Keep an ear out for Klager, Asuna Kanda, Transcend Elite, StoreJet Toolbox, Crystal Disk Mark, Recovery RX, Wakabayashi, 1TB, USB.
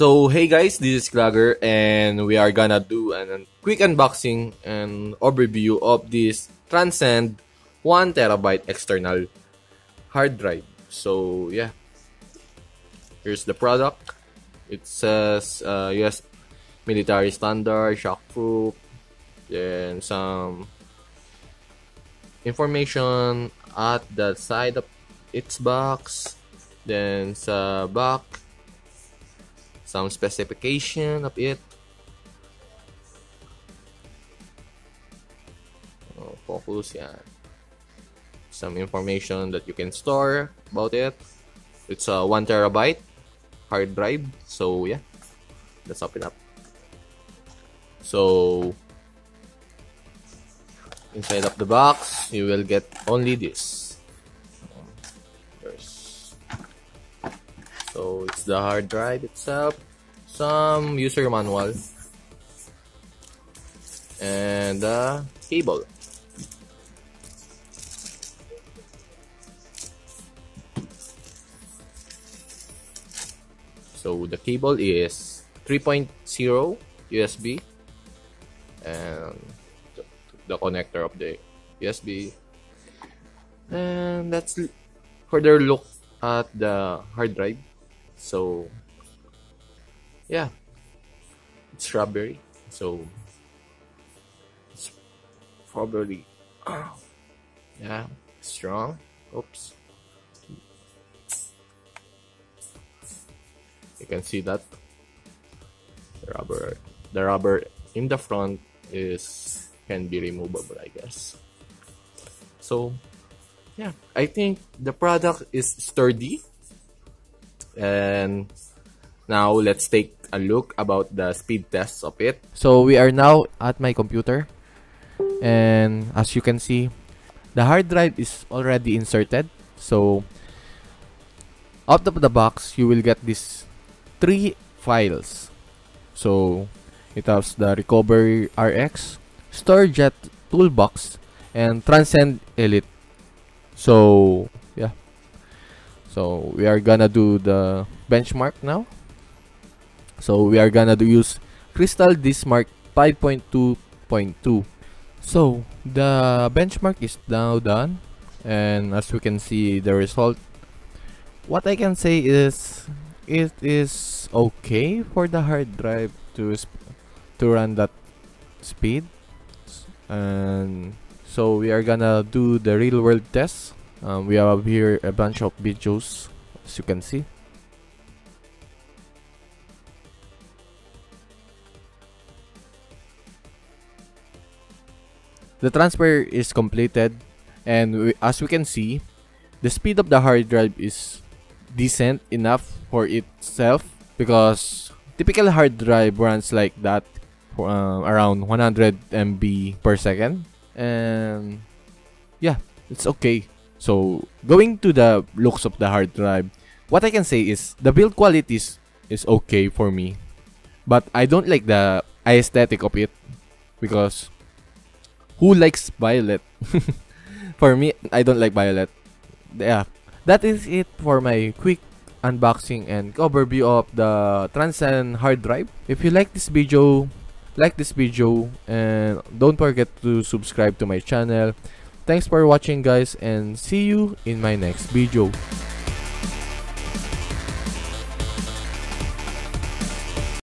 So hey guys, this is Klager and we are gonna do a quick unboxing and overview of this Transcend 1TB external hard drive. So yeah, here's the product. It says US military standard, shockproof, and some information at the side of its box. Then sa back, some specification of it. Oh, focus yan. Some information that you can store about it. It's a 1TB hard drive. So yeah, let's open up. So inside of the box, you will get only this. So it's the hard drive itself, some user manual, and the cable. So the cable is 3.0 USB, and the connector of the USB, and that's further look at the hard drive. So yeah, it's rubbery, so it's probably yeah, strong. Oops, you can see that the rubber in the front is can be removable, I guess. So yeah, I think the product is sturdy. And now let's take a look about the speed tests of it. So we are now at my computer, and as you can see, the hard drive is already inserted. So out of the box, you will get these 3 files. So it has the Recovery RX, StoreJet Toolbox, and Transcend Elite. So yeah, so we are gonna do the benchmark now. So we are gonna use Crystal Disk Mark 5.2.2. So the benchmark is now done, and as we can see the result, what I can say is it is okay for the hard drive to run that speed. And so we are gonna do the real world test. We have here a bunch of videos, as you can see. The transfer is completed, and as we can see, the speed of the hard drive is decent enough for itself, because typical hard drive runs like that for, around 100 MB per second. And yeah, it's okay. So going to the looks of the hard drive, what I can say is the build quality is okay for me, but I don't like the aesthetic of it, because who likes violet? For me, I don't like violet. Yeah, that is it for my quick unboxing and overview of the Transcend hard drive. If you like this video, and don't forget to subscribe to my channel. Thanks for watching guys, and see you in my next video.